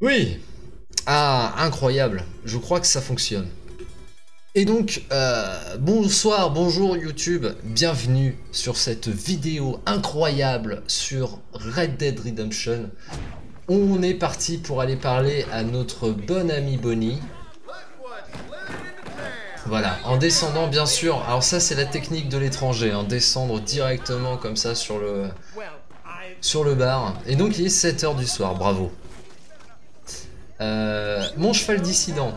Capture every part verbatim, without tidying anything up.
Oui. Ah, incroyable. Je crois que ça fonctionne. Et donc, euh, bonsoir, bonjour YouTube, bienvenue sur cette vidéo incroyable sur Red Dead Redemption. On est parti pour aller parler à notre bonne amie Bonnie. Voilà, en descendant bien sûr, alors ça c'est la technique de l'étranger, hein, descendre directement comme ça sur le, sur le bar. Et donc il est sept heures du soir, bravo. Euh, mon cheval dissident,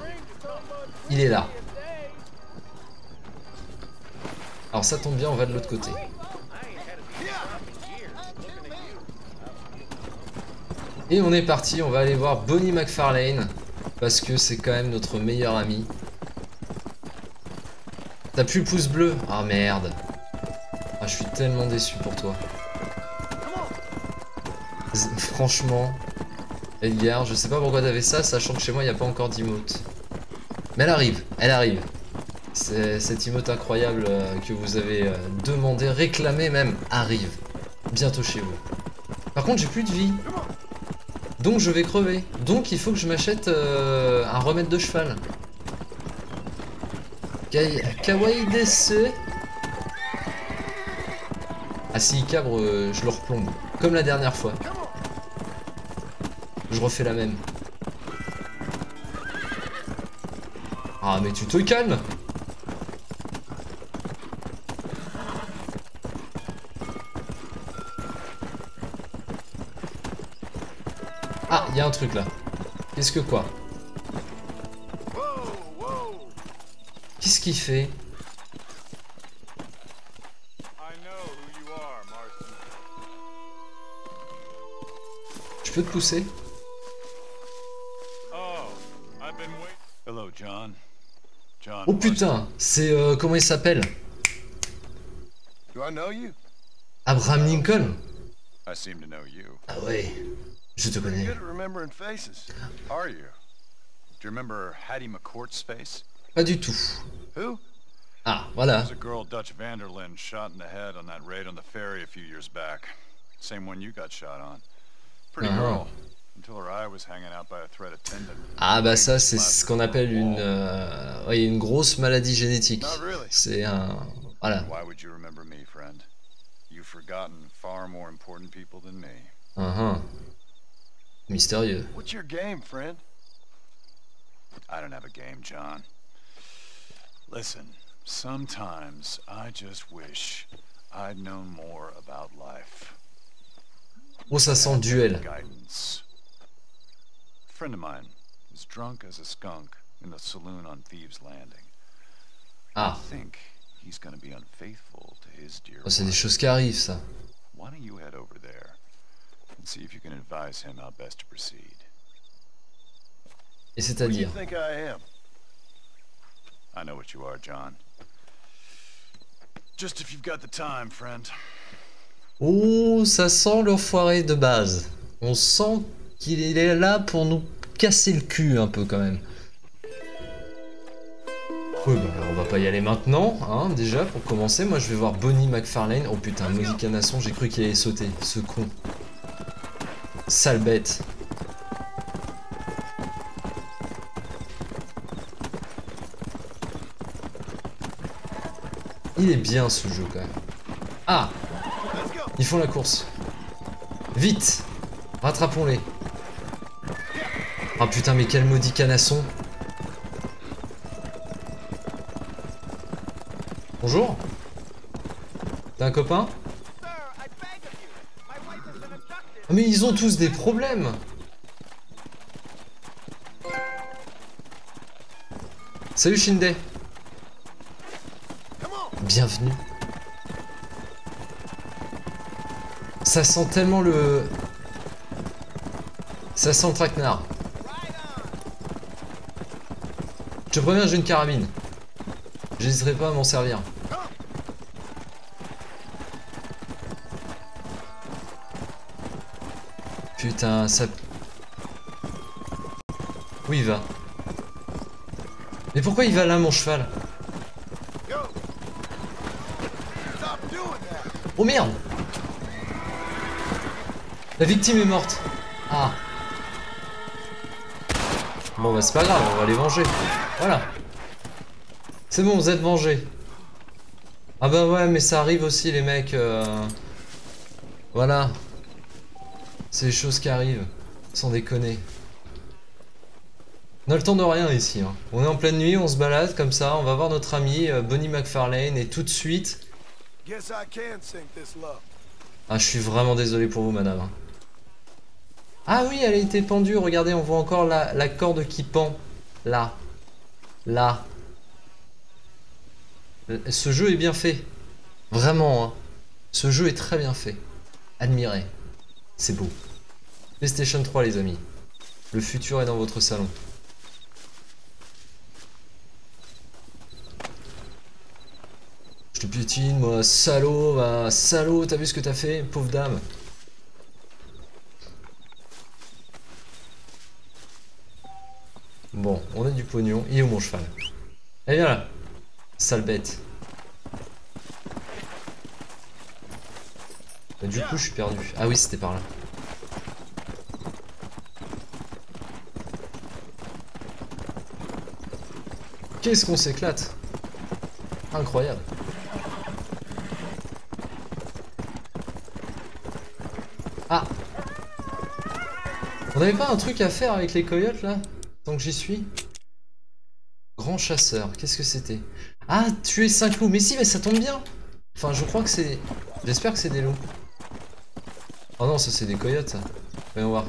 il est là. Alors ça tombe bien, on va de l'autre côté. Et on est parti, on va aller voir Bonnie MacFarlane, parce que c'est quand même notre meilleur ami. T'as plus le pouce bleu? Ah merde. Ah, je suis tellement déçu pour toi. Franchement, Edgar, je sais pas pourquoi t'avais ça, sachant que chez moi il n'y a pas encore d'emote. Mais elle arrive, elle arrive. C'est cette emote incroyable euh, que vous avez euh, demandé, réclamé même, arrive bientôt chez vous. Par contre j'ai plus de vie, donc je vais crever. Donc il faut que je m'achète euh, un remède de cheval. Kawaii D C. Ah si il cabre, euh, je le replombe. Comme la dernière fois. Je refais la même. Ah mais tu te calmes. Ah, il y a un truc là. Qu'est-ce que quoi? Qu'est-ce qu'il fait? Je peux te pousser? Oh putain, c'est euh, comment il s'appelle? Abraham Lincoln. Ah ouais. Je te connais. Pas du tout. Ah, voilà. Ah bah ça c'est ce qu'on appelle une euh, ouais, une grosse maladie génétique. C'est un voilà. Uh -huh. Mystérieux. What's your game, friend? I don't have a game, John. Listen, sometimes I just wish I'd known more about life. Oh, ça sent duel. A friend of mine was drunk as a skunk in the saloon on Thieves Landing. Ah. I think he's going to be unfaithful to his dear. Oh, c'est des choses qui arrivent, ça. Why don't you head over there? Et c'est-à-dire? Oh, ça sent l'enfoiré de base. On sent qu'il est là pour nous casser le cul un peu quand même. Oui, bah on va pas y aller maintenant, hein, déjà pour commencer. Moi je vais voir Bonnie MacFarlane. Oh putain, Monique Anasson, j'ai cru qu'il allait sauter, ce con. Sale bête. Il est bien ce jeu quand même. Ah, ils font la course. Vite, rattrapons-les. Ah putain, mais quel maudit canasson. Bonjour. T'as un copain ? Mais ils ont tous des problèmes. Salut Shinde. Bienvenue. Ça sent tellement le... Ça sent le traquenard. Je te préviens, j'ai une carabine. J'hésiterai pas à m'en servir. Putain, ça... Où il va? Mais pourquoi il va là, mon cheval? Oh merde! La victime est morte. Ah. Bon bah c'est pas grave, on va les venger. Voilà. C'est bon, vous êtes vengés. Ah bah ouais, mais ça arrive aussi les mecs. Euh... Voilà. C'est les choses qui arrivent. Sans déconner. On a le temps de rien ici. Hein. On est en pleine nuit, on se balade comme ça. On va voir notre amie euh, Bonnie MacFarlane. Et tout de suite... Ah, je suis vraiment désolé pour vous, madame. Ah oui, elle a été pendue. Regardez, on voit encore la, la corde qui pend. Là. Là. Ce jeu est bien fait. Vraiment, hein. Ce jeu est très bien fait. Admirez. C'est beau. PlayStation trois, les amis. Le futur est dans votre salon. Je te piétine, moi, salaud, bah, salaud, t'as vu ce que t'as fait, pauvre dame. Bon, on a du pognon. Il est où mon cheval? Eh bien là, sale bête. Et du coup, je suis perdu. Ah oui, c'était par là. Qu'est-ce qu'on s'éclate? Incroyable. Ah! On n'avait pas un truc à faire avec les coyotes là? Tant que j'y suis. Grand chasseur, qu'est-ce que c'était? Ah, tuer cinq loups! Mais si, mais ça tombe bien! Enfin, je crois que c'est. J'espère que c'est des loups. Oh non, ça c'est des coyotes ça. Voyons voir.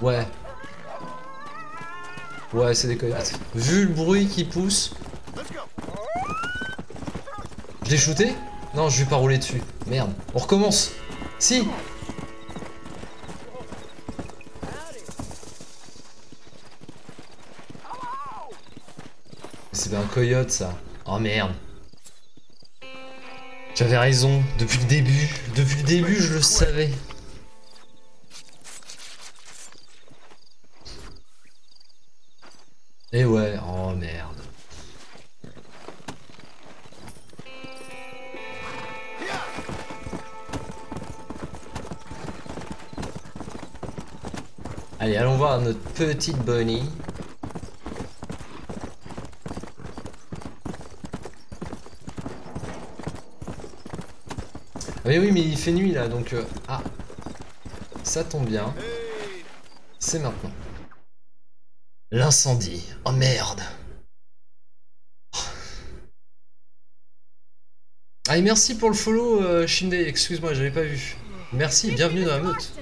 Ouais. Ouais, c'est des coyotes. Vu le bruit qui pousse. Je l'ai shooté? Non, je vais pas rouler dessus. Merde. On recommence. Si. C'est bien un coyote ça. Oh merde. J'avais raison. Depuis le début. Depuis le début, je le savais. Et ouais. Oh merde. Allez, allons voir notre petite Bonnie. Mais oui, mais il fait nuit là, donc... Euh, ah, ça tombe bien. C'est maintenant. L'incendie. Oh merde. Ah, et merci pour le follow, euh, Shinde. Excuse-moi, j'avais pas vu. Merci, bienvenue dans la meute.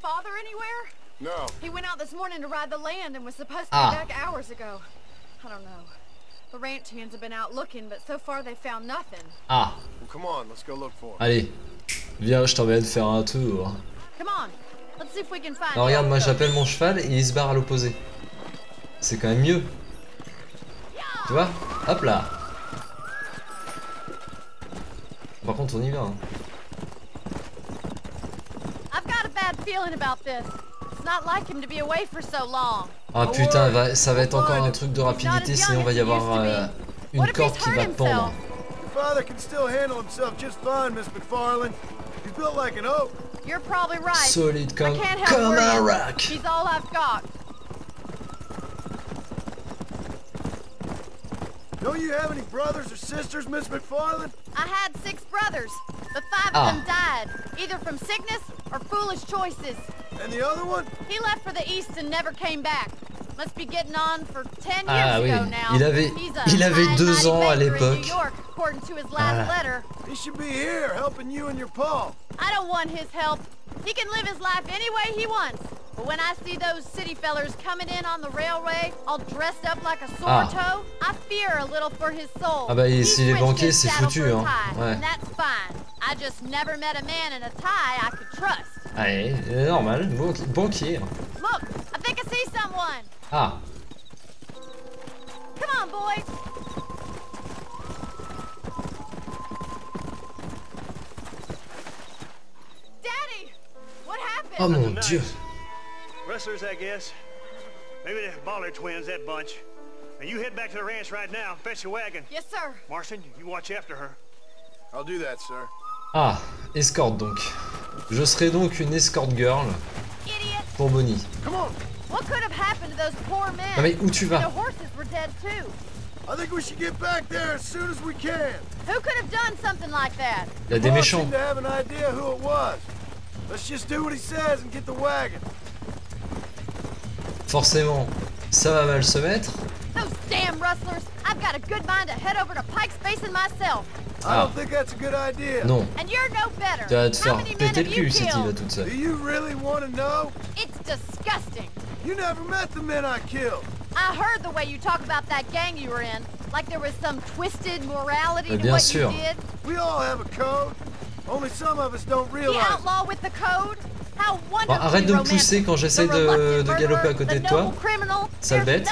Father anywhere? No. He went out this morning to ride the land and was supposed to ah. be back hours ago. I don't know. The ranch hands have been out looking, but so far they found nothing. Ah. Well, come on, let's go look for him. Allez, viens, je t'emmène faire un tour. Come on. Let's see if we can find. Alors, regarde, moi j'appelle mon cheval et il se barre à l'opposé. C'est quand même mieux. Tu vois? Hop là. Par contre, on y va. Hein. Ah putain, ça va être encore un truc de rapidité, sinon il va y avoir euh, une corde qui va pendre. Solide comme, comme un roc. Don't you have any brothers or sisters, Miss MacFarlane? I had six brothers, but five ah. of them died, either from sickness or foolish choices. And the other one? He left for the east and never came back. Must be getting on for ten ah, years oui. ago now. Il avait, He's a il avait deux ans à l'époque. According to his last ah. letter. He should be here helping you and your pa. I don't want his help. He can live his life any way he wants. But when I see those city fellers coming in on the railway, all dressed up like a sore toe, I fear a little for his soul. Ah bah si les banquiers c'est foutu hein. Ouais. I just never met a man in a tie I could trust. Allez, normal, banquier. Look, I think I see someone. Ah. Come on, boys. Daddy, what happened? Oh mon Dieu. Wrestlers, I guess. Maybe the baller twins, that bunch. Now you head back to the ranch right now. Fetch your wagon. Yes, sir. Marston, you watch after her. I'll do that, sir. Ah, escorte donc. Je serai donc une escort girl pour Bonnie. Non mais où tu vas? Il y a des méchants. Forcément, ça va mal se mettre. Ah. Non. Tu vas te faire péter le cul si tu y vas toute seule. Mais bien sûr. Bon, arrête de me pousser quand j'essaie de, de galoper à côté de toi. Sale bête.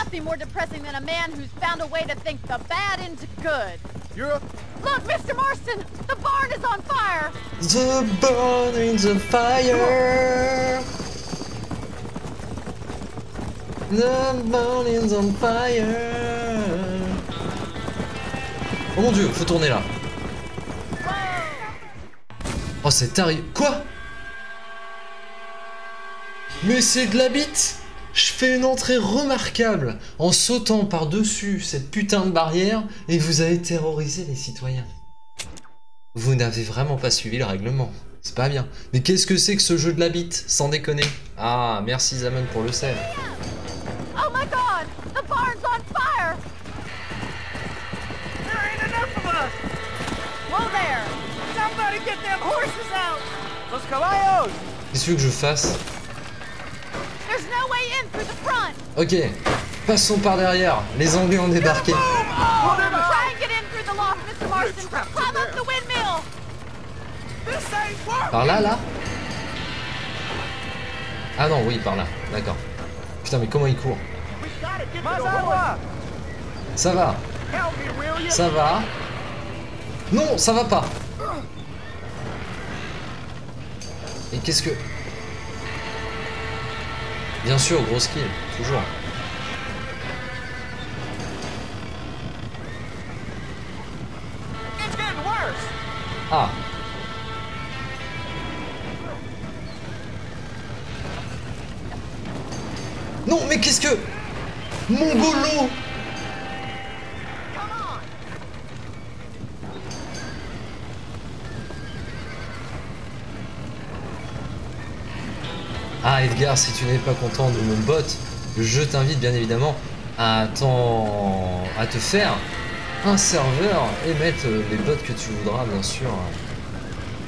Look, Mister Marston, the barn is on fire. The barn is on fire. The barn is on fire. Oh mon dieu, faut tourner là. Oh, c'est tarif. Quoi? Mais c'est de la bite. Je fais une entrée remarquable en sautant par-dessus cette putain de barrière et vous avez terrorisé les citoyens. Vous n'avez vraiment pas suivi le règlement. C'est pas bien. Mais qu'est-ce que c'est que ce jeu de la bite, sans déconner? Ah, merci Zaman pour le sel. Oh my god, the barn's on fire. There ain't enough of us. Whoa there. Somebody get them horses out. Los caballos. Qu'est-ce que je fasse? Ok, passons par derrière. Les Anglais ont débarqué. Par là, là. Ah non, oui, par là. D'accord. Putain, mais comment ils courent? Ça va. Ça va. Non, ça va pas. Et qu'est-ce que... Bien sûr, gros skill, toujours. Ah. Non, mais qu'est-ce que... Mongolo. Ah Edgar, si tu n'es pas content de mon bot, je t'invite bien évidemment à, à te faire un serveur et mettre les bots que tu voudras, bien sûr,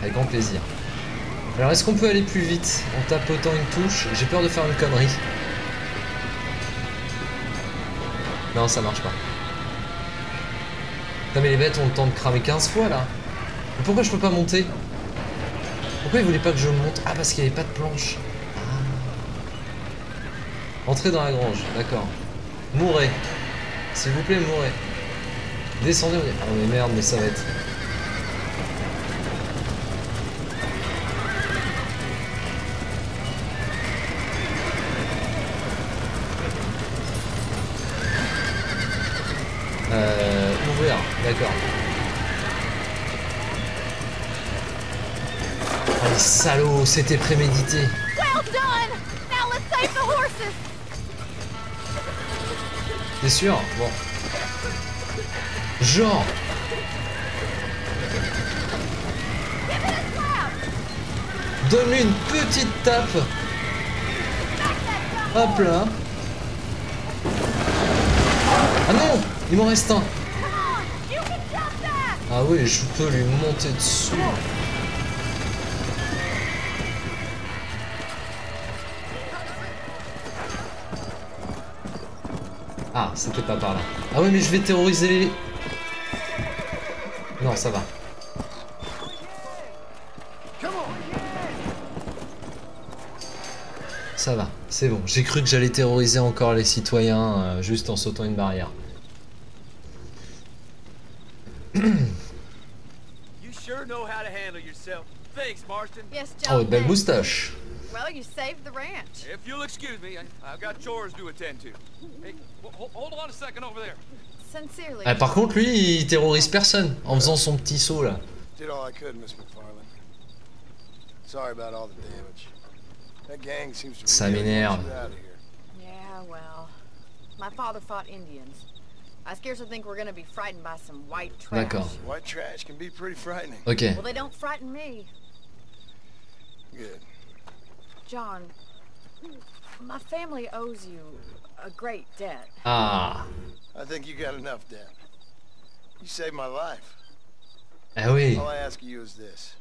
avec grand plaisir. Alors est-ce qu'on peut aller plus vite en tapotant une touche? J'ai peur de faire une connerie. Non, ça marche pas. Putain mais les bêtes ont le temps de cramer quinze fois là. Mais pourquoi je peux pas monter? Pourquoi ils voulaient pas que je monte? Ah parce qu'il n'y avait pas de planche. Entrez dans la grange, d'accord. Mourez. S'il vous plaît, mourez. Descendez. Ah mais merde, mais ça va être... Euh... Ouvrir, d'accord. Oh les salauds, c'était prémédité. T'es sûr? Bon. Genre. Donne-lui une petite tape. Hop là. Ah non! Il m'en reste un. Ah oui, je peux lui monter dessus. Ah, c'était pas par là. Ah ouais, mais je vais terroriser les... Non, ça va. Ça va, c'est bon. J'ai cru que j'allais terroriser encore les citoyens euh, juste en sautant une barrière. Oh, belle moustache. Well, you saved the ranch. If you'll excuse me, I've got chores to attend to. Hey, hold on a second over there. Sincerely. Ah, par contre, lui, il terrorise personne en faisant son petit saut là. Did all I could, Miss MacFarlane. Sorry about all the damage. That gang seems to be Ça m'énerve. Yeah, well. My father fought Indians. I scarcely think we're going to be frightened by some white trash. D'accord. White trash can be pretty frightening. Okay. Well, they don't frighten me. Good. John, my family owes you a great debt. Ah. I think you got enough debt. You saved my life. Ah oui. All I ask of you is this.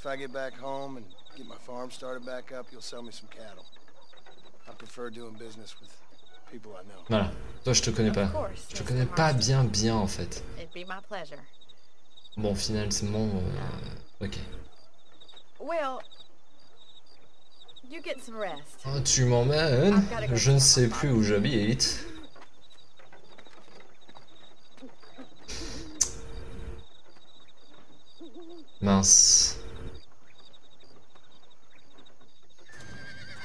If I get back home and get my farm started back up, you'll sell me some cattle. I prefer doing business with people I know. Voilà. Toi, je te connais pas. Je te connais pas bien, bien en fait. It'd be my pleasure. Bon, finalement, euh, ok. Well, you get some rest. Oh, tu m'emmènes? Je ne sais plus où j'habite. Mince.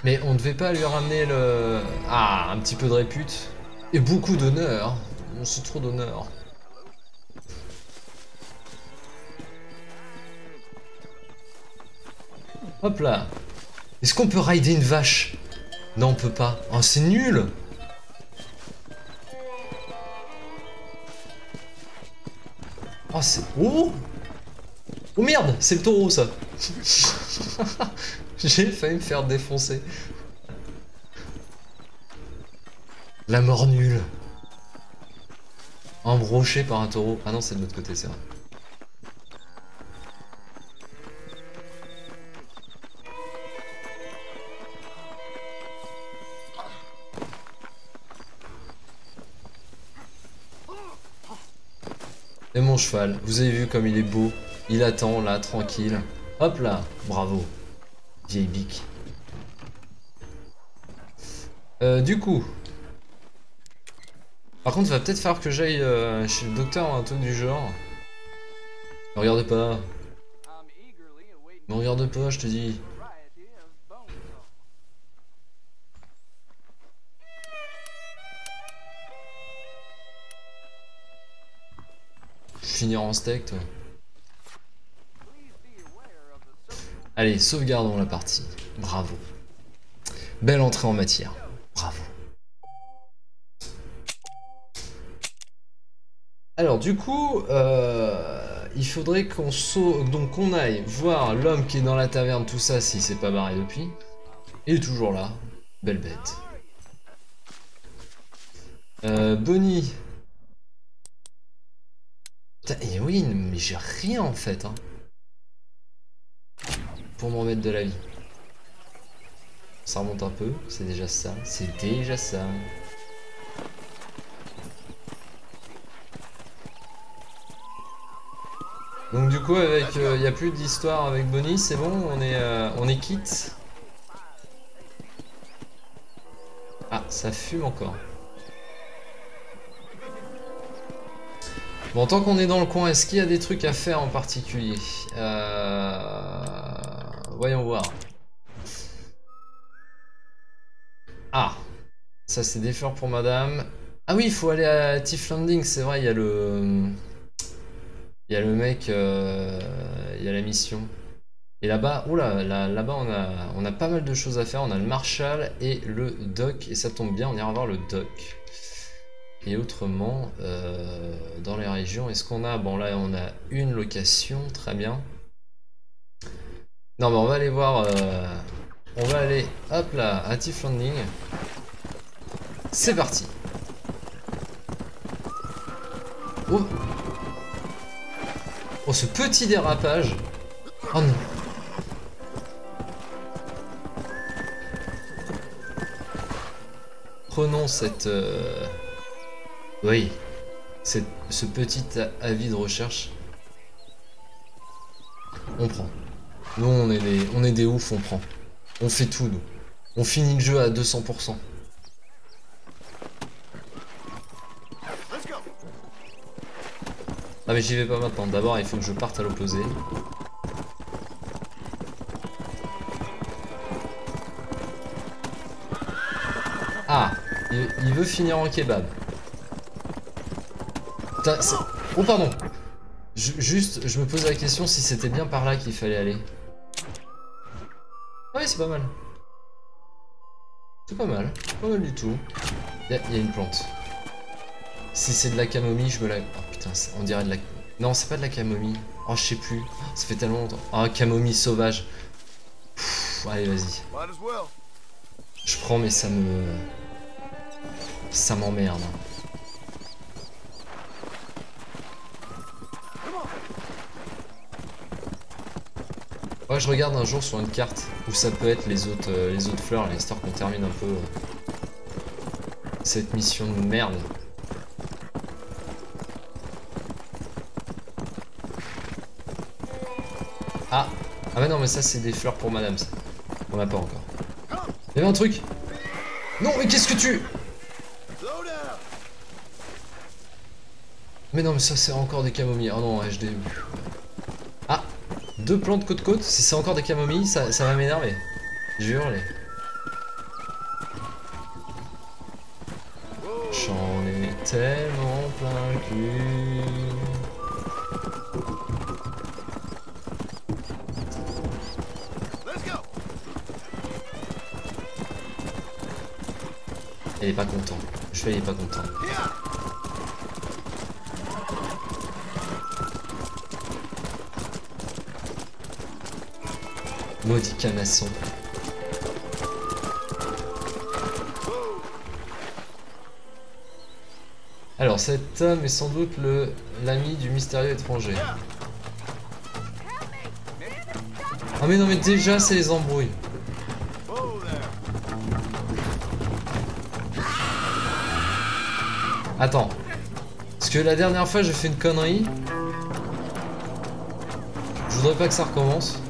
Mais on ne devait pas lui ramener le... Ah, un petit peu de répute. Et beaucoup d'honneur. On se trop d'honneur. Hop là. Est-ce qu'on peut rider une vache? Non, on peut pas. Oh, c'est nul. Oh, c'est... Oh. Oh merde, c'est le taureau ça. J'ai failli me faire défoncer. La mort nulle. Embroché par un taureau. Ah non, c'est de l'autre côté, c'est vrai. Et mon cheval, vous avez vu comme il est beau. Il attend là, tranquille. Hop là, bravo. Vieille bique. Euh, du coup. Par contre, va peut-être falloir que j'aille euh, chez le docteur ou un truc du genre. Ne regarde pas. Ne regarde pas, je te dis. Finir en steak, toi. Allez, sauvegardons la partie. Bravo. Belle entrée en matière. Bravo. Alors du coup, euh, il faudrait qu'on sauve... Donc qu'on aille voir l'homme qui est dans la taverne, tout ça, s'il s'est pas barré depuis. Il est toujours là. Belle bête. Euh, Bonnie. Putain, et oui, mais j'ai rien en fait, hein. Pour me remettre de la vie. Ça remonte un peu, c'est déjà ça, c'est déjà ça. Donc du coup avec il euh, n'y a plus d'histoire avec Bonnie, c'est bon, on est euh, on est quitte. Ah, ça fume encore. Bon, tant qu'on est dans le coin, est-ce qu'il y a des trucs à faire en particulier? Euh... Voyons voir. Ah, ça c'est des fleurs pour madame. Ah oui, il faut aller à Tiff Landing, c'est vrai, il y a le... Il y a le mec, euh... il y a la mission. Et là-bas, oula, là, là-bas on a, on a pas mal de choses à faire. On a le Marshal et le Doc, et ça tombe bien, on ira voir le Doc. Et autrement, euh... dans les régions, est-ce qu'on a... Bon là, on a une location, très bien. Non mais on va aller voir, euh, on va aller, hop là, à Tiff Landing. C'est parti. Oh. Oh, ce petit dérapage. Oh non. Prenons cette, euh, oui, cette, ce petit avis de recherche. On prend. Nous on est, les, on est des oufs, on prend. On fait tout nous. On finit le jeu à deux cents pour cent. Ah mais j'y vais pas maintenant. D'abord il faut que je parte à l'opposé. Ah, il, il veut finir en kebab. Putain, oh pardon. Juste, je me pose la question si c'était bien par là qu'il fallait aller. Ouais, c'est pas mal. C'est pas mal. Pas mal du tout. Il y, y a une plante. Si c'est de la camomille, je me la... Oh putain, on dirait de la... Non, c'est pas de la camomille. Oh, je sais plus. Ça fait tellement longtemps. Ah, oh, camomille sauvage. Pff, allez, vas-y. Je prends, mais ça me... Ça m'emmerde. Ouais, je regarde un jour sur une carte où ça peut être les autres, euh, les autres fleurs, histoire qu'on termine un peu euh, cette mission de merde. Ah, ah bah non, mais ça c'est des fleurs pour madame, ça. On n'a pas encore. Il y avait un truc. Non, mais qu'est-ce que tu... Mais non, mais ça c'est encore des camomilles. Oh non, H D. Ah, deux plantes côte-côte. Si c'est encore des camomilles, ça, ça va m'énerver. Je vais hurler. J'en ai tellement plein le cul. Il est pas content. Je vais, il est pas content. Maudit canasson. Alors cet homme est sans doute le l'ami du mystérieux étranger. Ah mais non, mais déjà c'est les embrouilles. Attends, parce que la dernière fois j'ai fait une connerie. Je voudrais pas que ça recommence.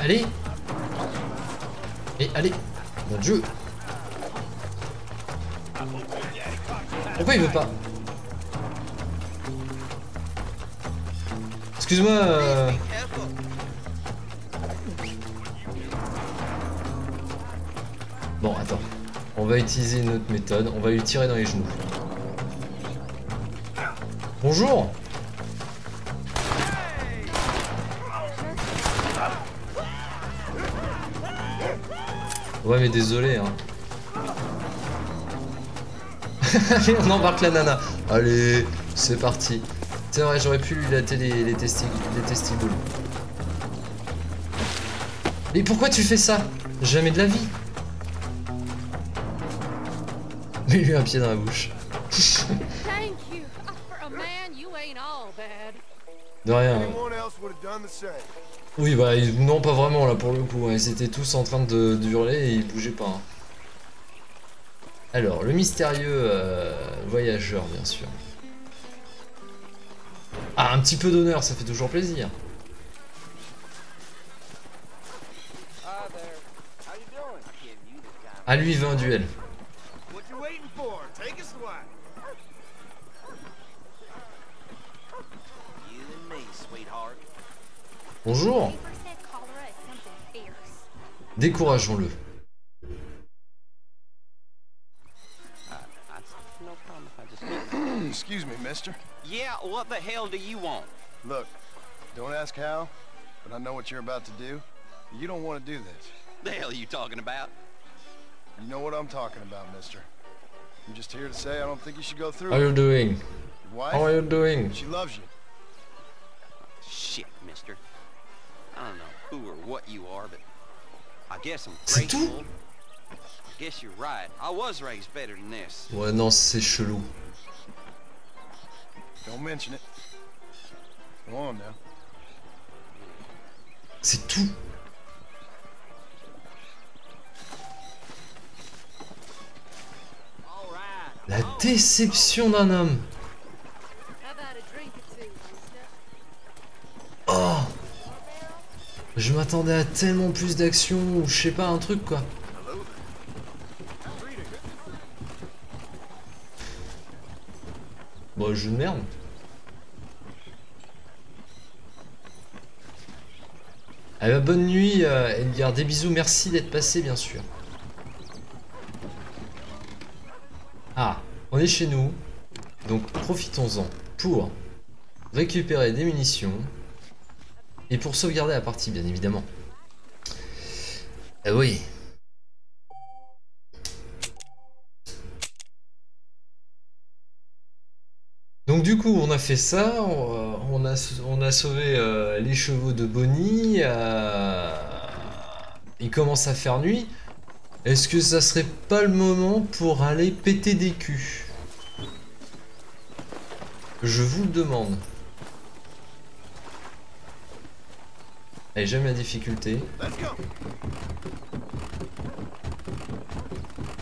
Allez! Et allez! Mon dieu! Pourquoi il veut pas? Excuse-moi! Euh... Bon, attends. On va utiliser une autre méthode. On va lui tirer dans les genoux. Bonjour! Ouais, mais désolé, hein. Allez, on embarque la nana. Allez, c'est parti. C'est vrai, j'aurais pu lui latter les, les testicules. Mais pourquoi tu fais ça? Jamais de la vie. Mets-lui un pied dans la bouche. De rien. Oui, bah ils, non pas vraiment là pour le coup, hein. Ils étaient tous en train de, de hurler et ils bougeaient pas. Hein. Alors, le mystérieux euh, voyageur, bien sûr. Ah, un petit peu d'honneur, ça fait toujours plaisir. Ah, lui il veut un duel. Bonjour. Décourageons-le. Excuse me, mister. Yeah, what the hell do you want? Look, don't ask how, but I know what you're about to do. You don't want to do this. The hell are you talking about? You know what I'm talking about, mister. I'm just here to say I don't think you should go through. How are you doing? Wife, how are you doing? She loves you. Shit, mister. I don't know who or what you are, but I guess I'm grateful. I guess you're right. I was raised better than this. Ouais, non, c'est chelou. Don't mention it. Come on now. C'est tout. La déception d'un homme. Oh. Je m'attendais à tellement plus d'action ou je sais pas, un truc quoi. Bon, jeu de merde. Ah bah, bonne nuit euh, Edgar, des bisous, merci d'être passé bien sûr. Ah, on est chez nous, donc profitons-en pour récupérer des munitions et pour sauvegarder la partie, bien évidemment. Ah oui. Donc du coup, on a fait ça, on a, on a sauvé euh, les chevaux de Bonnie, euh, il commence à faire nuit. Est-ce que ça serait pas le moment pour aller péter des culs? Je vous le demande. Allez, j'aime la difficulté.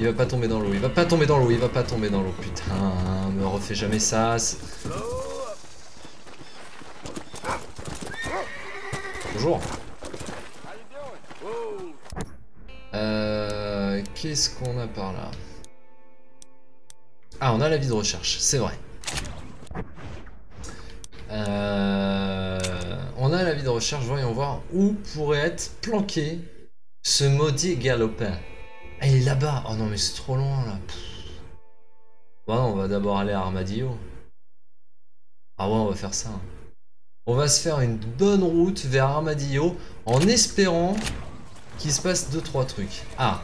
Il va pas tomber dans l'eau, il va pas tomber dans l'eau, il va pas tomber dans l'eau, putain, me refais jamais ça. Bonjour. Euh, Qu'est-ce qu'on a par là? Ah, on a la vie de recherche, c'est vrai. Euh, on a la vie de recherche, voyons voir où pourrait être planqué ce maudit galopin. Elle est là-bas. Oh non, mais c'est trop loin, là. Pff. Bah non, on va d'abord aller à Armadillo. Ah ouais, on va faire ça. On va se faire une bonne route vers Armadillo en espérant qu'il se passe deux trois trucs. Ah,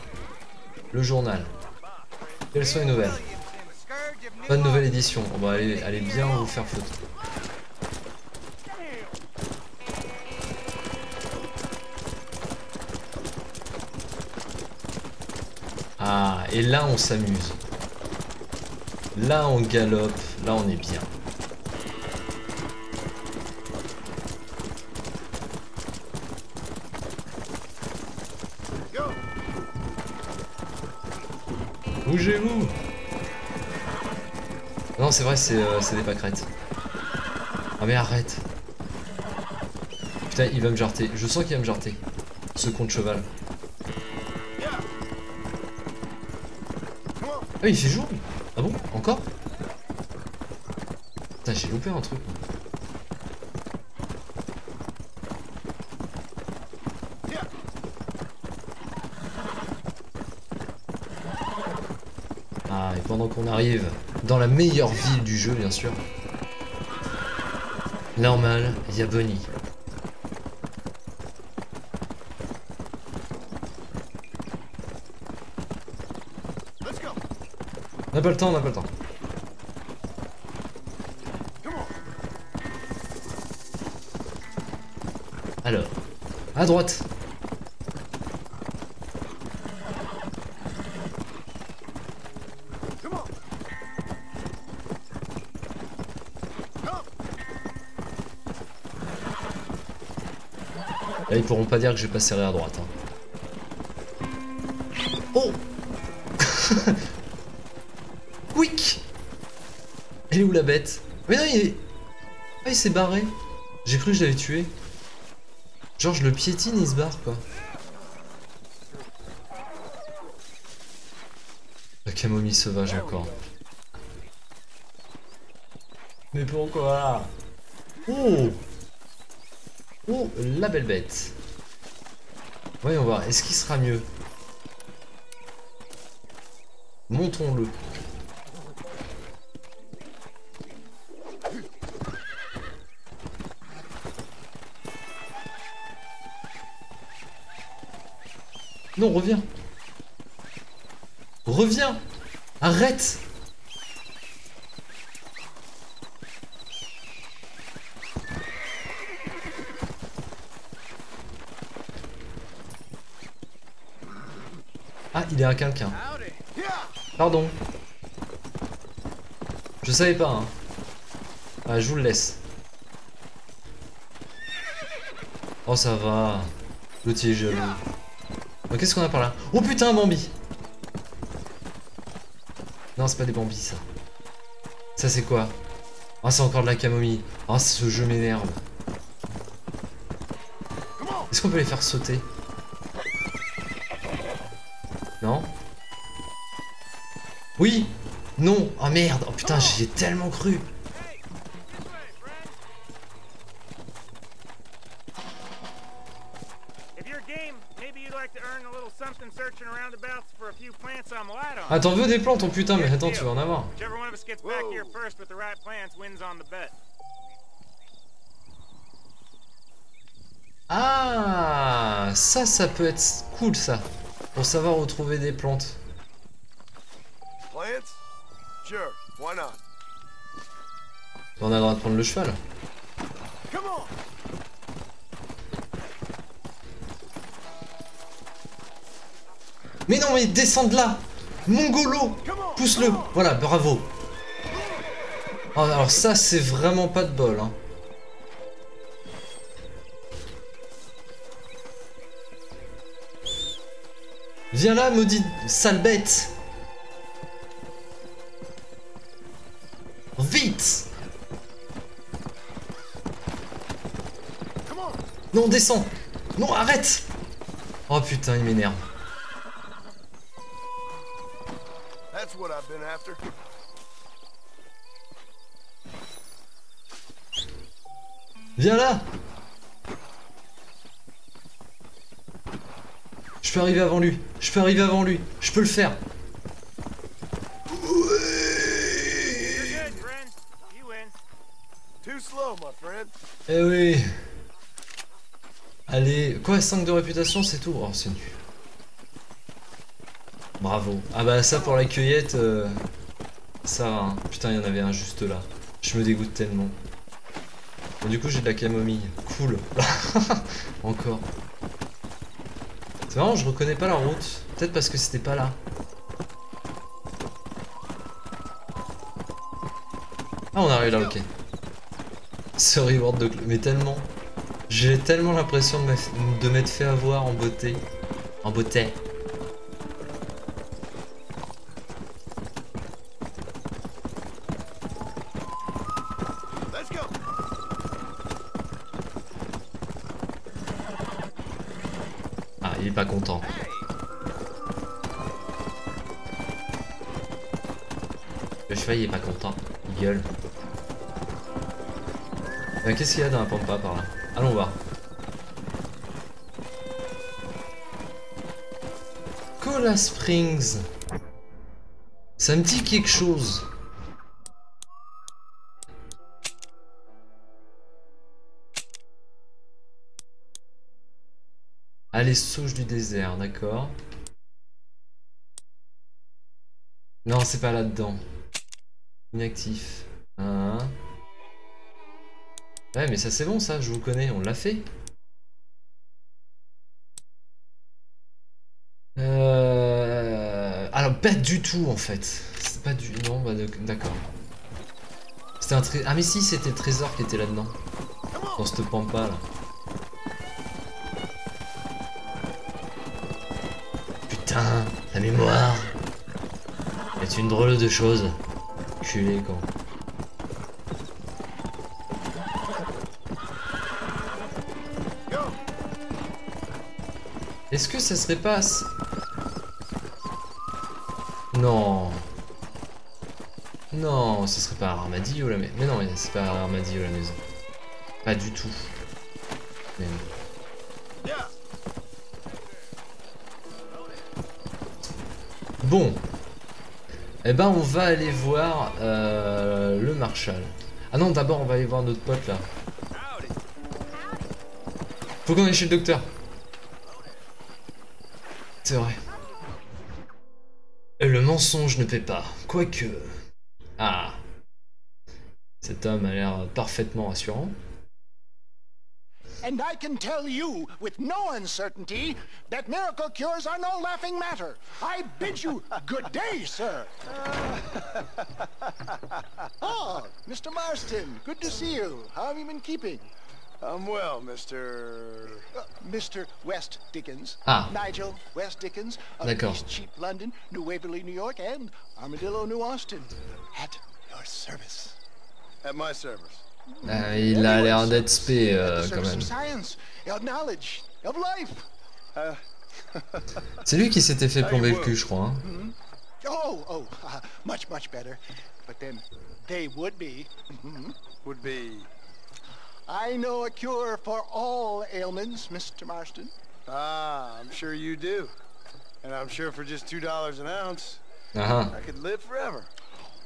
le journal. Quelles sont les nouvelles? Pas de nouvelle édition. On va aller, aller bien vous faire foutre. Ah, et là on s'amuse. Là on galope, là on est bien. Bougez-vous! Non, c'est vrai, c'est euh, des pâquerettes. Ah, mais arrête! Putain, il va me jarter. Je sens qu'il va me jarter. Ce con de cheval. Ah, il fait jour? Ah bon? Encore? Putain, j'ai loupé un truc. Ah, et pendant qu'on arrive dans la meilleure ville du jeu, bien sûr. Normal, il y a Bonnie. On n'a pas le temps, on n'a pas le temps. Alors, à droite. Là, ils pourront pas dire que j'ai pas serré à droite. Hein. Oh. Quick. Elle est où la bête? Mais non, il est... Ah, il s'est barré. J'ai cru que je l'avais tué. Genre, je le piétine, il se barre, quoi. La camomille sauvage encore. Mais pourquoi? Oh. Oh, la belle bête. Voyons voir, est-ce qu'il sera mieux? Montons-le. Non, reviens. Reviens. Arrête. Ah, il est à quelqu'un. Pardon. Je savais pas. Hein. Ah, je vous le laisse. Oh, ça va. L'autre est jaloux. Oh, qu'est-ce qu'on a par là? Oh putain, Bambi. Non, c'est pas des Bambis, ça. Ça, c'est quoi? Ah, oh, c'est encore de la camomille. Ah, oh, ce jeu m'énerve. Est-ce qu'on peut les faire sauter? Non? Oui! Non! Oh merde! Oh putain, j'y ai tellement cru! Ah, t'en veux des plantes, ton putain, mais attends, tu vas en avoir. Ah, ça, ça peut être cool, ça. Pour savoir retrouver des plantes. On a le droit de prendre le cheval. Mais non, mais descends de là, Mongolo. Pousse-le. Voilà, bravo. Oh, alors ça, c'est vraiment pas de bol, hein. Viens là, maudite sale bête. Vite. Non, descends. Non, arrête. Oh putain, il m'énerve. Viens là. Je peux arriver avant lui. Je peux arriver avant lui. Je peux le faire. Eh oui. Allez. Quoi, cinq de réputation, c'est tout. Oh, c'est nul. Bravo. Ah bah ça, pour la cueillette, euh, ça va, hein. Putain, il y en avait un juste là. Je me dégoûte tellement. Bon, du coup, j'ai de la camomille. Cool. Encore. C'est marrant, je reconnais pas la route. Peut-être parce que c'était pas là. Ah, on arrive là, ok. Ce reward de... Mais tellement... J'ai tellement l'impression de m'être fait avoir en beauté. En beauté. Pas content. Le cheval il est pas content, il gueule. Euh, Qu'est-ce qu'il y a dans la pampa par là? Allons voir. Cola Springs. Ça me dit quelque chose. Ah, les souches du désert, d'accord. Non, c'est pas là-dedans. Inactif. Hein. Ouais, mais ça c'est bon, ça, je vous connais, on l'a fait. Euh... Alors, pas du tout, en fait. C'est pas du... Non, bah d'accord. C'était un trésor... Ah, mais si, c'était le trésor qui était là-dedans. Dans cette pampa, là. Putain, la mémoire est une drôle de chose. Culé, quand. Est-ce que ça serait pas... Non. Non, ce serait pas un armadillo la maison. Mais non, c'est pas un armadillo la maison. Pas du tout. Mais... Bon, eh ben on va aller voir euh, le Marshal. Ah non, d'abord on va aller voir notre pote là. Faut qu'on aille chez le docteur. C'est vrai. Et le mensonge ne paie pas, quoique... Ah. Cet homme a l'air parfaitement rassurant. And I can tell you with no uncertainty that miracle cures are no laughing matter. I bid you good day, sir. Oh, Mister Marston, good to see you. How have you been keeping? I'm well, Mister.. Uh, Mister West Dickens. Ah. Nigel West Dickens of East Cheap London, New Waverly, New York, and Armadillo, New Austin. At your service. At my service. Ah, il a l'air d'être spé euh, quand même. C'est lui qui s'était fait plomber le cul, je crois. Hein. Oh, oh, much, much better. But then they would be, would be. I know a cure for all ailments, Mister Marston. Ah, I'm sure you do. And I'm sure for just two dollars an ounce, I could live forever.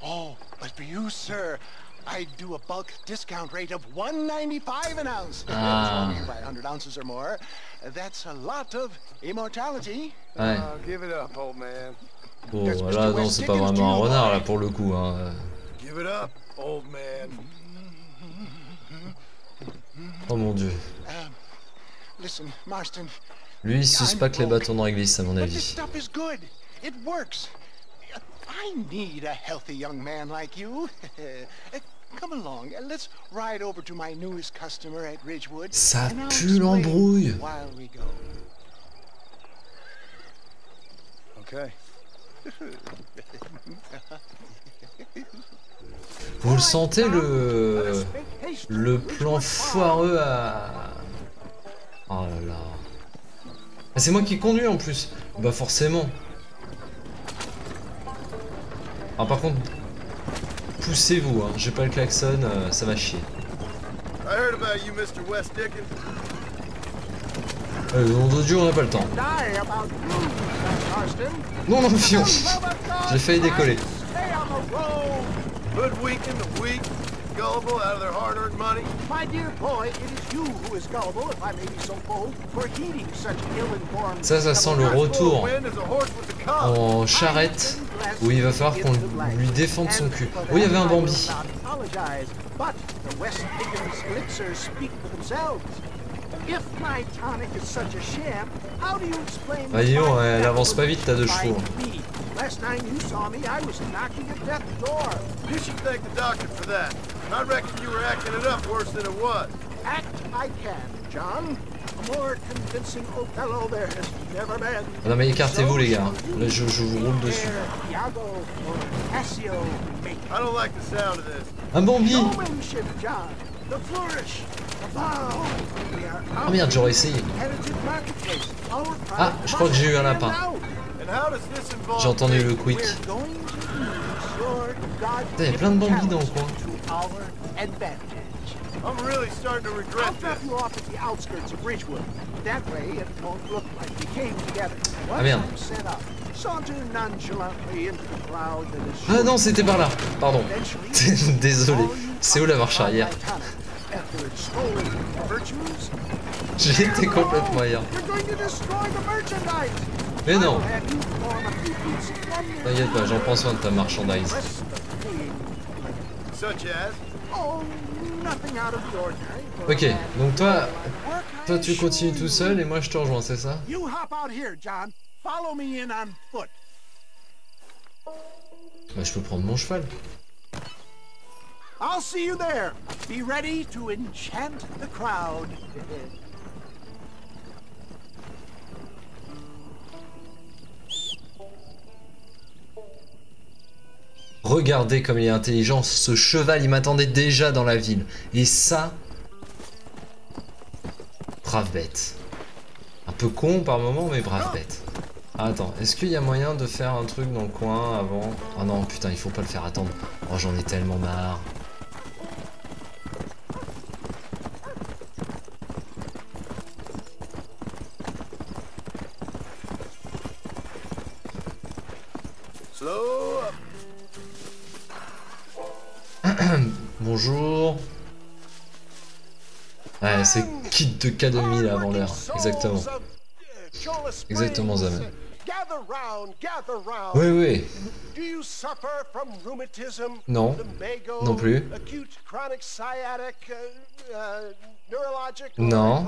Oh, but for you, sir. I do a bulk discount rate of one ninety-five an ounce. Ah. If you buy one hundred ounces or more, that's a lot of immortality. Ouais. Oh, give it up, old man. Bon, là, non, c'est pas vraiment un renard, là, pour le coup. Hein. Give it up, old man. Oh mon dieu. Listen, Marston. Lui, il suce pas que les bâtons dans l'église, à mon avis. It works. I need a healthy young man like you. Come along, let's ride over to my newest customer at Ridgewood. Ça pue l'embrouille. Okay. Vous le sentez le le plan foireux à... Oh là là. Ah, c'est moi qui conduis en plus. Bah forcément. Ah, par contre, poussez-vous, hein. J'ai pas le klaxon, euh, ça va chier. I heard about you, Mister West Dickens. Euh, dans d'autres jours, on n'a pas le temps. Non, non, fion. J'ai failli décoller. Ça, ça sent le retour en charrette où il va falloir qu'on lui défende son cul. Oh, il y avait un Bambi. Bah dis donc, elle avance pas vite, t'as deux chevaux. Last time you saw me, I was knocking at death's door. You should thank the doctor for that. I reckon you were acting it up worse than it was. Act I can, John. A more convincing Othello there has never been. Ah non mais écartez-vous les gars. Là je, je vous roule dessus. I don't like the sound of this. Un Bambi. Ah merde, j'aurais essayé. Ah, je crois que j'ai eu un lapin. J'ai entendu le quick. Il y a plein de bambis dans le coin. Ah merde. Ah non, c'était par là. Pardon. Désolé. C'est où la marche arrière? J'ai été complètement ailleurs. Mais non! T'inquiète pas, j'en prends soin de ta marchandise. Ok, donc toi, toi tu continues tout seul et moi je te rejoins, c'est ça? Bah je peux prendre mon cheval. I'll see you there. Be ready to enchant the crowd. Regardez comme il est intelligent, ce cheval, il m'attendait déjà dans la ville. Et ça, brave bête. Un peu con par moment, mais brave bête. Ah, attends, est-ce qu'il y a moyen de faire un truc dans le coin avant? Ah non, putain, il faut pas le faire attendre. Oh, j'en ai tellement marre. Slow up. Bonjour. Ouais, c'est kit de K deux mille là, avant l'heure. Exactement. Exactement, Zaman. Oui, oui. Non. Non plus. Non.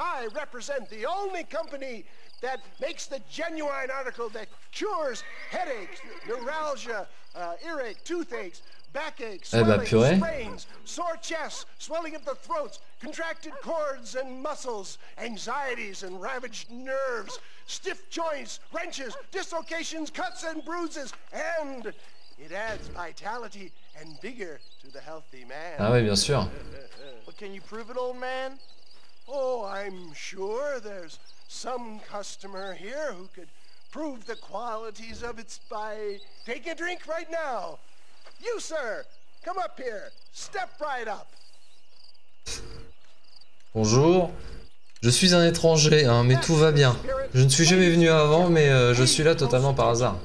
I represent the only company that makes the genuine article that cures headaches, neuralgia, uh, earache, toothaches, backaches, swelling, sprains, sore chests, swelling of the throats, contracted cords and muscles, anxieties and ravaged nerves, stiff joints, wrenches, dislocations, cuts and bruises, and it adds vitality and vigor to the healthy man. Ah oui, bien sûr. But can you prove it, old man? Oh, I'm sure there's some customer here who could prove the qualities of it by taking a drink right now. You, sir, come up here. Step right up. Bonjour. Je suis un étranger, hein, mais tout va bien. Je ne suis jamais venu avant, mais euh, je suis là totalement par hasard.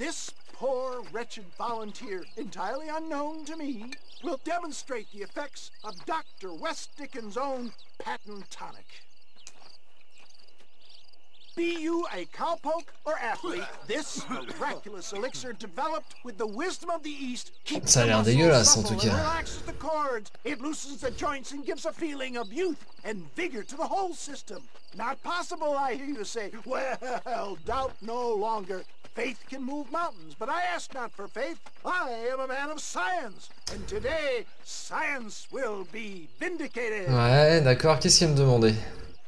This poor poor, wretched volunteer, entirely unknown to me, will demonstrate the effects of Doctor West Dickens' own patent tonic. Be you a cowpoke or athlete, this miraculous elixir developed with the wisdom of the East keeps the muscles supple and relaxes the cords. It loosens the joints and gives a feeling of youth and vigor to the whole system. Not possible, I hear you say. Well, doubt no longer. Faith can move mountains, but I ask not for faith. I am a man of science, and today science will be vindicated. Ouais, d'accord. Qu'est-ce qu'il me demandait?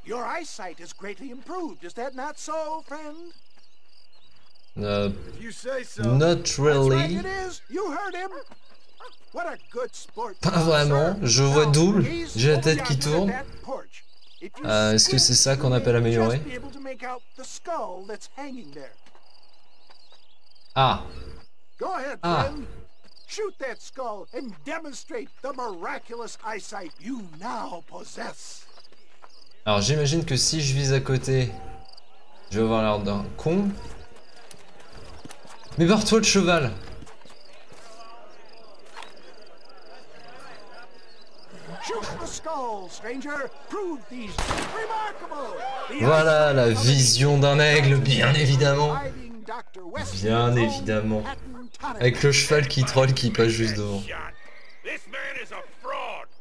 Your eyesight is greatly improved, is that not so, friend? Uh, if you say so. Not really. That's right, it is. You heard him. What a good sport. Pas vraiment, je vois double, j'ai la tête qui tourne. Euh, Est-ce que c'est ça qu'on appelle améliorer? Ah. Ah. Shoot that skull and demonstrate the miraculous eyesight you now possess. Alors j'imagine que si je vise à côté, je vais avoir l'air d'un con. Mais barre-toi le cheval. Voilà la vision d'un aigle, bien évidemment. Bien évidemment. Avec le cheval qui troll qui passe juste devant.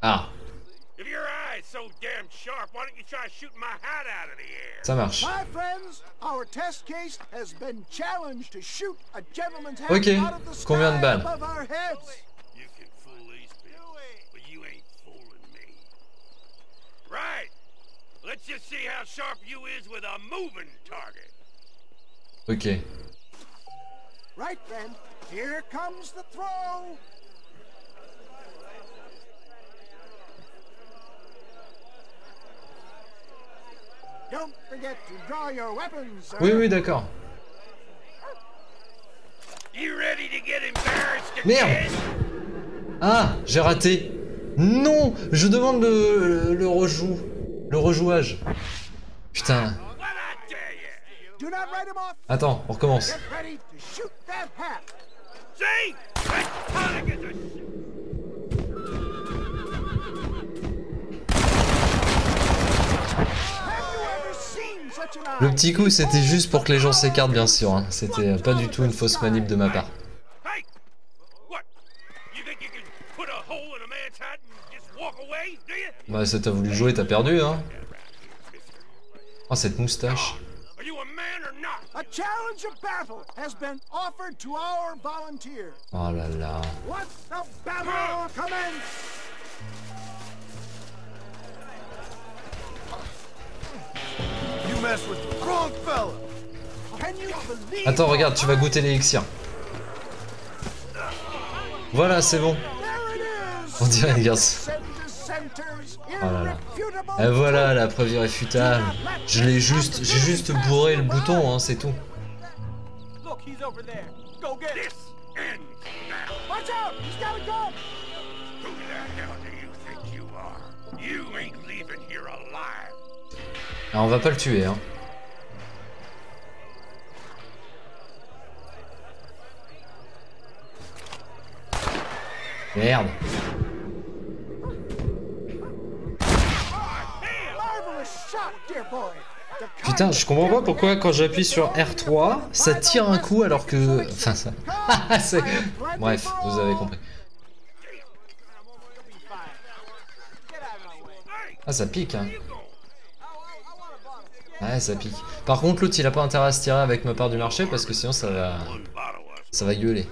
Ah. Ça marche. Ok, combien de balles? Ok. Oui, oui, d'accord. Merde! Ah, j'ai raté. Non, je demande le, le, le rejoue, le rejouage. Putain. Attends, on recommence. Le petit coup, c'était juste pour que les gens s'écartent, bien sûr. Hein. C'était pas du tout une fausse manip de ma part. Bah, ça t'a voulu jouer, t'as perdu, hein. Oh, cette moustache. Oh là là. Attends, regarde, tu vas goûter l'élixir. Voilà, c'est bon. On dirait une garce. Oh là là. Et voilà, la preuve irréfutable. Je l'ai juste, j'ai juste bourré le bouton, hein, c'est tout. Alors on va pas le tuer, hein. Merde. Putain, je comprends pas pourquoi quand j'appuie sur R trois, ça tire un coup alors que... Enfin ça... Bref, vous avez compris. Ah, ça pique, hein. Ouais, ça pique. Par contre, l'autre, il a pas intérêt à se tirer avec ma part du marché parce que sinon ça va, ça va gueuler.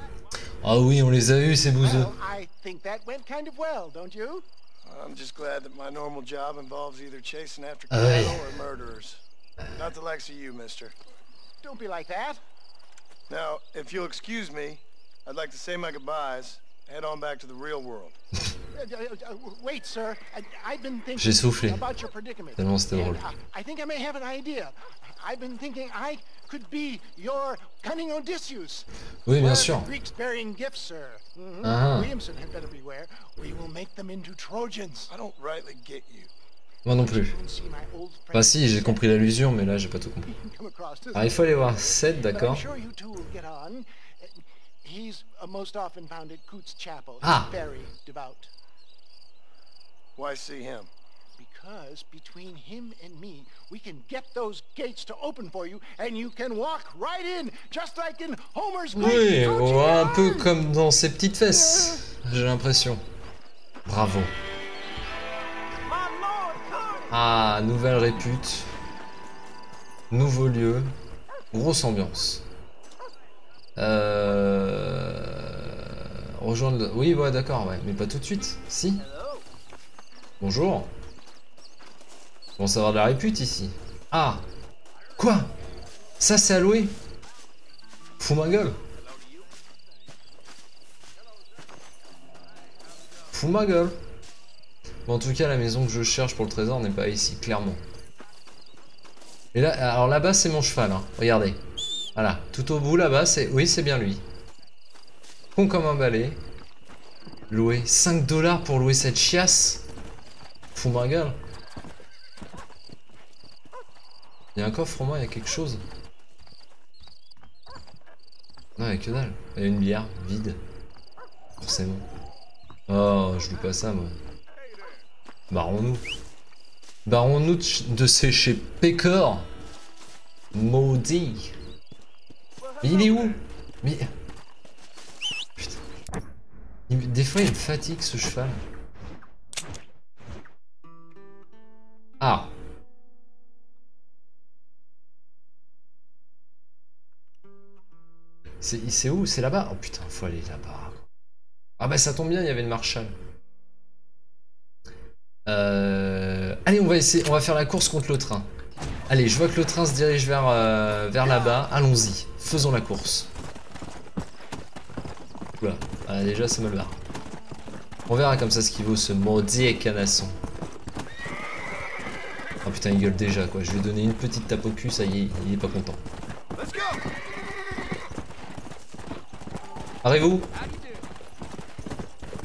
Ah oui, on les a eu ces bouseux. Ah ouais. J'ai soufflé. Tellement c'était drôle. Oui, bien sûr. Ah. Moi non plus. Bah si, j'ai compris l'allusion, mais là j'ai pas tout compris. Alors il faut aller voir Seth, d'accord. He's most often found at Coot's Chapel. Ah. Very devout. Why see him? Because between him and me, we can get those gates to open for you, and you can walk right in, just like in Homer's. Oui, oh, un peu comme dans ses petites fesses, j'ai l'impression. Bravo. Ah, nouvelle répute. Nouveau lieu. Grosse ambiance. Euh... Rejoindre... Oui, ouais, d'accord, ouais. Mais pas tout de suite, si. Bonjour. Bon, ça va de la répute ici. Ah, quoi? Ça, c'est alloué? Fous ma gueule. Fous ma gueule. Bon, en tout cas, la maison que je cherche pour le trésor n'est pas ici, clairement. Et là, alors là-bas, c'est mon cheval, hein. Regardez. Voilà, tout au bout là-bas, c'est... Oui, c'est bien lui. Con comme un balai. Louer cinq dollars pour louer cette chiasse. Fous ma gueule. Il y a un coffre au moins, il y a quelque chose. Non, il n'y a que dalle. Il y a une bière vide. Forcément. Oh, je loue pas ça, moi. Barrons-nous. Barrons-nous de sécher Pécor. Maudit. Mais il est où? Mais. Putain. Il... Des fois, il me fatigue ce cheval. Ah. C'est où? C'est là-bas? Oh putain, faut aller là-bas. Ah bah ça tombe bien, il y avait le Marshal. Euh... Allez, on va essayer, on va faire la course contre le train. Allez, je vois que le train se dirige vers, euh, vers là-bas. Allons-y, faisons la course. Oula, ah, déjà ça me le barre. On verra comme ça ce qu'il vaut ce maudit canasson. Oh putain, il gueule déjà quoi. Je vais donner une petite tape au cul, ça y est, il est pas content. Arrivez-vous?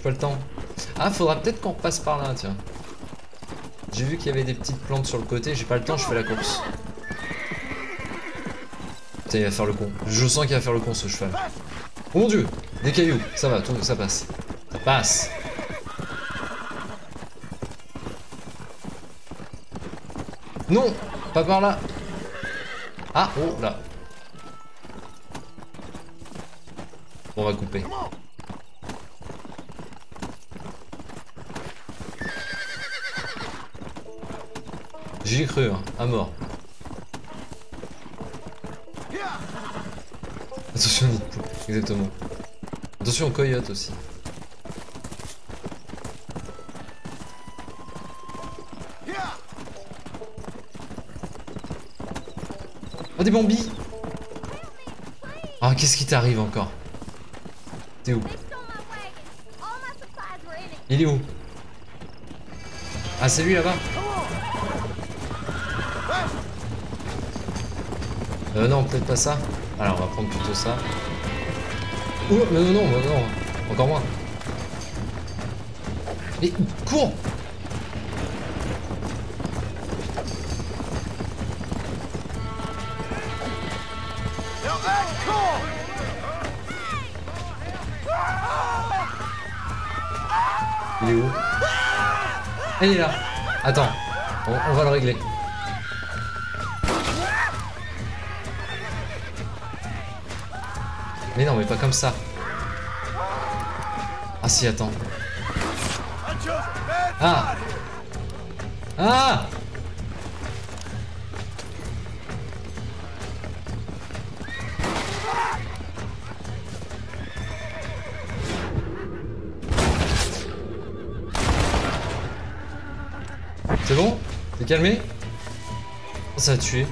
Pas le temps. Ah, faudra peut-être qu'on passe par là, tiens. J'ai vu qu'il y avait des petites plantes sur le côté, j'ai pas le temps, je fais la course. Putain, il va faire le con. Je sens qu'il va faire le con, ce cheval. Oh mon dieu! Des cailloux, ça va, tout, ça passe. Ça passe! Non! Pas par là! Ah, oh, là! On va couper. J'y ai cru, hein, à mort. Attention, exactement. Attention aux coyotes aussi. Oh, des bombis! Ah, qu'est-ce qui t'arrive encore? T'es où? Il est où? Ah, c'est lui là-bas? Euh, non, peut-être pas ça. Alors, on va prendre plutôt ça. Oh, mais non, non, non, encore moins. Mais cours! Il est où? Il est là. Attends, on, on va le régler. Mais non, mais pas comme ça. Ah si, attends. Ah. Ah. C'est bon? T'es calmé? Ça a tué.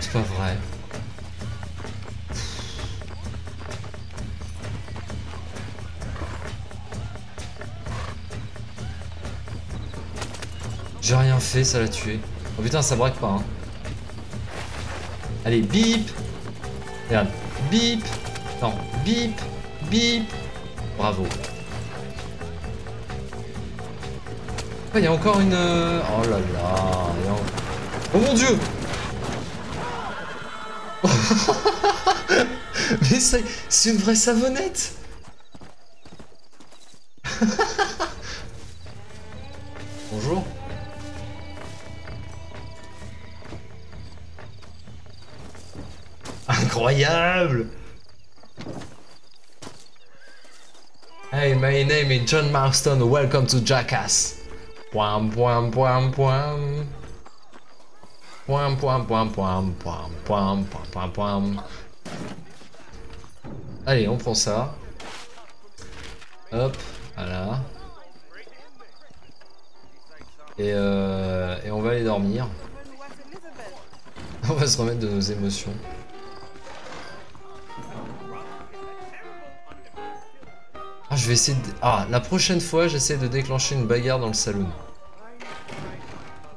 C'est pas vrai. J'ai rien fait, ça l'a tué. Oh putain, ça braque pas, hein. Allez, bip. Regarde. Bip. Non, bip. Bip. Bravo. Il y a encore une... Oh là là... Oh mon dieu. Mais c'est une vraie savonnette. Bonjour. Incroyable. Hey, my name is John Marston. Welcome to Jackass. Poum, poum, poum, poum. Poum, poum, poum, poum, poum, poum, poum, poum. Allez, on prend ça. Hop, voilà. Et, euh, et on va aller dormir. On va se remettre de nos émotions. Ah, je vais essayer de... Ah, la prochaine fois, j'essaie de déclencher une bagarre dans le saloon.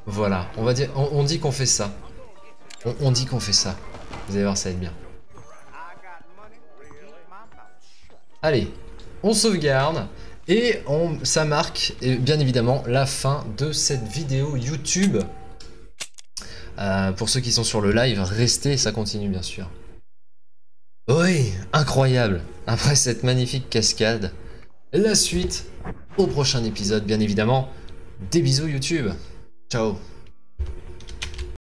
Voilà, on va dire... On, on dit qu'on fait ça. On, on dit qu'on fait ça. Vous allez voir, ça va être bien. Allez, on sauvegarde. Et on, ça marque, et bien évidemment, la fin de cette vidéo YouTube. Euh, pour ceux qui sont sur le live, restez, ça continue bien sûr. Oui, incroyable. Après cette magnifique cascade, la suite au prochain épisode, bien évidemment. Des bisous YouTube. Ciao.